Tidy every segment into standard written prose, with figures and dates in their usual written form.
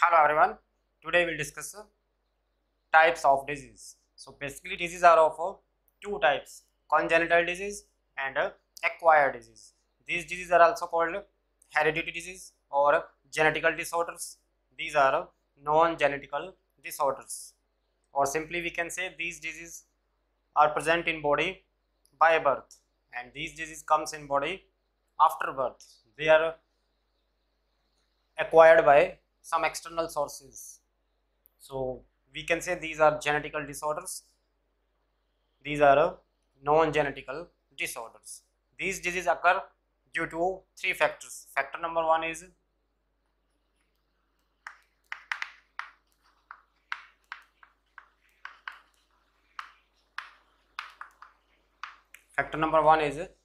Hello everyone, today we will discuss types of disease. So basically disease are of two types, congenital disease and acquired disease. These diseases are also called hereditary disease or genetical disorders. These are non-genetical disorders, or simply we can say these diseases are present in body by birth and these diseases comes in body after birth. They are acquired by some external sources. So we can say these are genetical disorders. These are non-genetical disorders. These diseases occur due to three factors. Factor number one is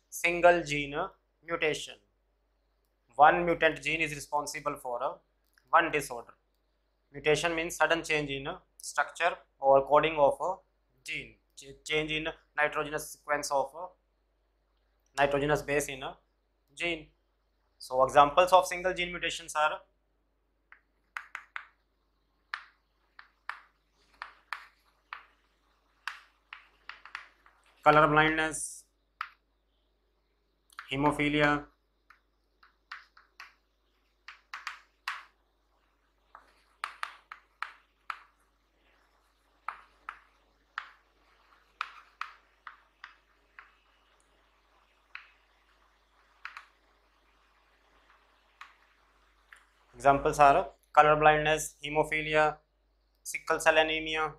single gene mutation. One mutant gene is responsible for one disorder. Mutation means sudden change in structure or coding of a gene, change in nitrogenous sequence of a nitrogenous base in a gene. So examples of single gene mutations are color blindness, hemophilia, examples are color blindness, hemophilia, sickle cell anemia.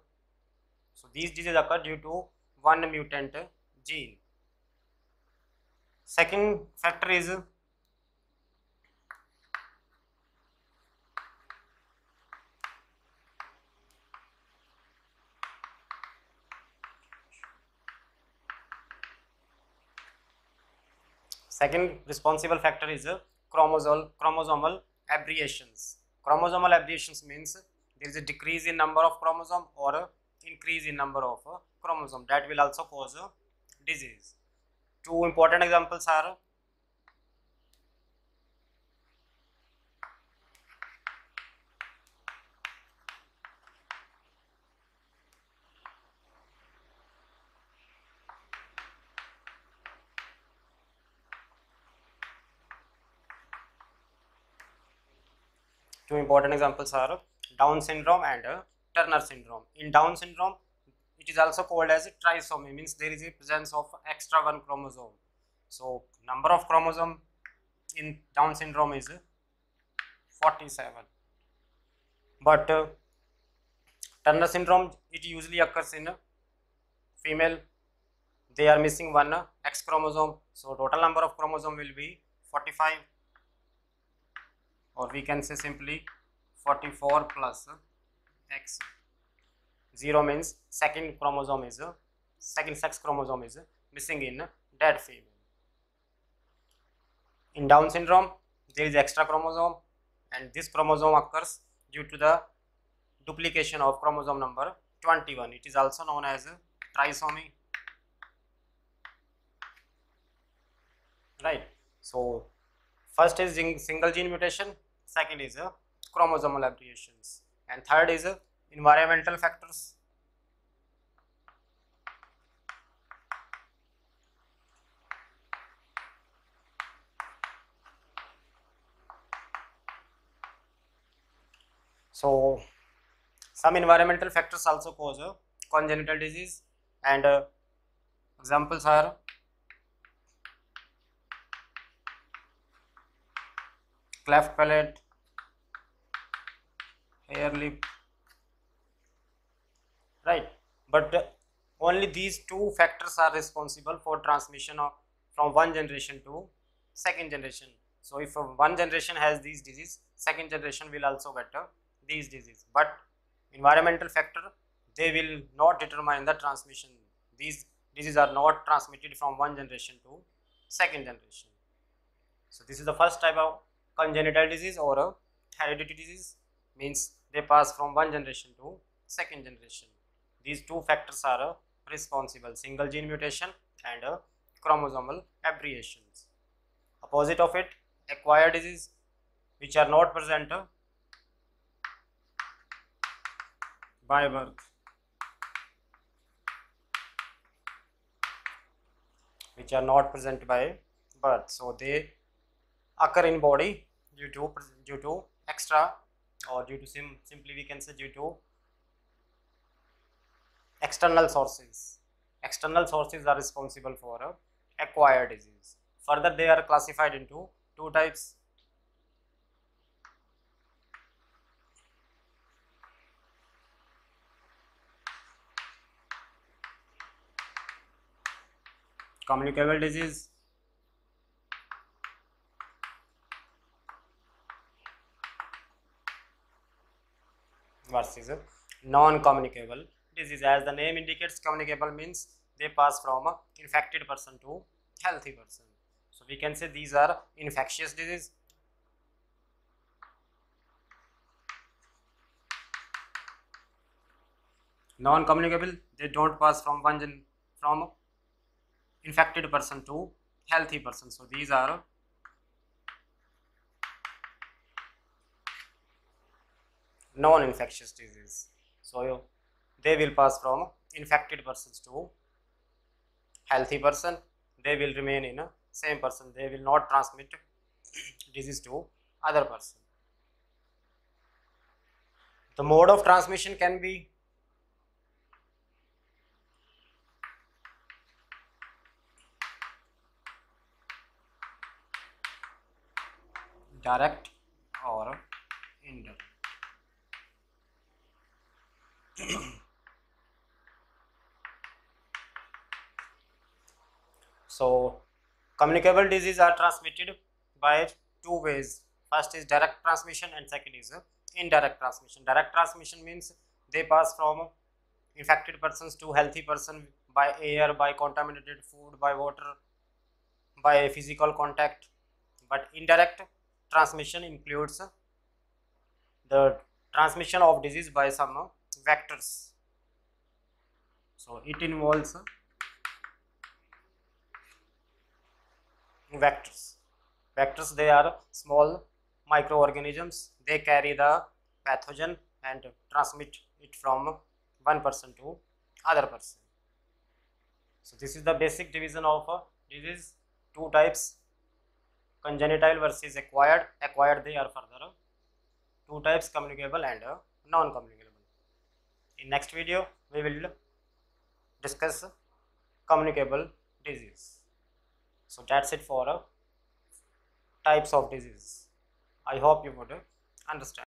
So these diseases occur due to one mutant gene. Second factor is chromosomal aberrations. Chromosomal aberrations means there is a decrease in number of chromosome or a increase in number of chromosome that will also cause a disease. Two important examples are Down syndrome and Turner syndrome. In Down syndrome, it is also called as trisomy, means there is a presence of extra one chromosome. So number of chromosome in Down syndrome is 47. But Turner syndrome, it usually occurs in female. They are missing one X chromosome. So total number of chromosome will be 45, or we can say simply 44 plus X. 0 means second sex chromosome is missing in dead female. In Down syndrome, there is extra chromosome, and this chromosome occurs due to the duplication of chromosome number 21. It is also known as trisomy. Right. So first is single gene mutation, second is chromosomal aberrations, and third is environmental factors. So some environmental factors also cause congenital disease, and examples are cleft palate, hair lip. Right, but only these two factors are responsible for transmission from one generation to second generation. So if one generation has these disease, second generation will also get these disease. But environmental factor, they will not determine the transmission. These diseases are not transmitted from one generation to second generation. So this is the first type of congenital disease or a hereditary disease, means they pass from one generation to second generation. These two factors are responsible, single gene mutation and chromosomal aberrations. Opposite of it, acquired disease, which are not present by birth, which are not present by birth. So they occur in body due to extra, or due to simply we can say due to external sources. External sources are responsible for acquired disease. Further, they are classified into two types. Communicable disease versus non-communicable disease. As the name indicates, communicable means they pass from infected person to healthy person. So we can say these are infectious disease. Non-communicable, they don't pass from from infected person to healthy person. So these are non-infectious disease. So they will pass from infected persons to healthy person. They will remain in same person. They will not transmit disease to other person. The mode of transmission can be direct or indirect. So communicable diseases are transmitted by two ways. First is direct transmission and second is indirect transmission. Direct transmission means they pass from infected persons to healthy person by air, by contaminated food, by water, by physical contact. But indirect transmission includes the transmission of disease by some vectors. So it involves vectors. Vectors, they are small microorganisms. They carry the pathogen and transmit it from one person to other person. So this is the basic division of disease. Two types, congenital versus acquired. Acquired, they are further two types, communicable and non-communicable. In next video, we will discuss communicable disease. So that's it for types of disease. I hope you would understand.